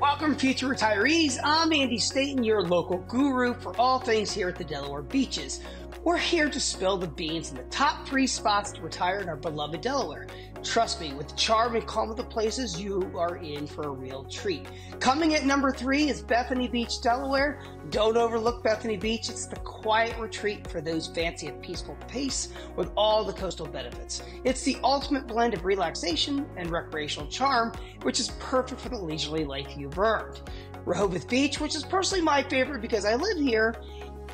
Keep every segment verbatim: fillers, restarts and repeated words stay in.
Welcome, future retirees. I'm Andy Staton, your local guru for all things here at the Delaware beaches. We're here to spill the beans in the top three spots to retire in our beloved Delaware. Trust me, with the charm and calm of the places, you are in for a real treat. Coming at number three is Bethany Beach, Delaware. Don't overlook Bethany Beach. It's the quiet retreat for those fancy a peaceful pace with all the coastal benefits. It's the ultimate blend of relaxation and recreational charm, which is perfect for the leisurely life you've earned. Rehoboth Beach, which is personally my favorite because I live here,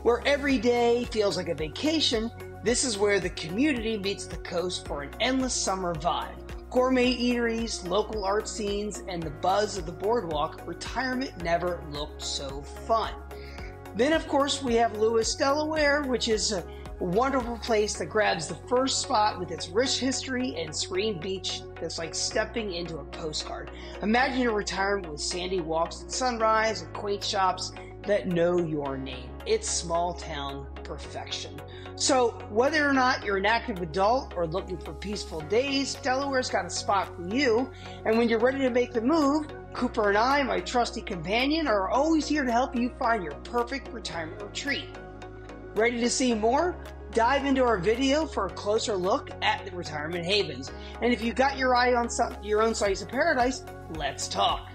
where every day feels like a vacation, this is where the community meets the coast for an endless summer vibe. Gourmet eateries, local art scenes, and the buzz of the boardwalk, retirement never looked so fun. Then, of course, we have Lewes, Delaware, which is a wonderful place that grabs the first spot with its rich history and serene beach that's like stepping into a postcard. Imagine your retirement with sandy walks at sunrise and quaint shops that know your name. It's small town perfection. So whether or not you're an active adult or looking for peaceful days, Delaware's got a spot for you. And when you're ready to make the move, Cooper and I, my trusty companion, are always here to help you find your perfect retirement retreat. Ready to see more? Dive into our video for a closer look at the retirement havens. And if you got your eye on some, your own slice of paradise, let's talk.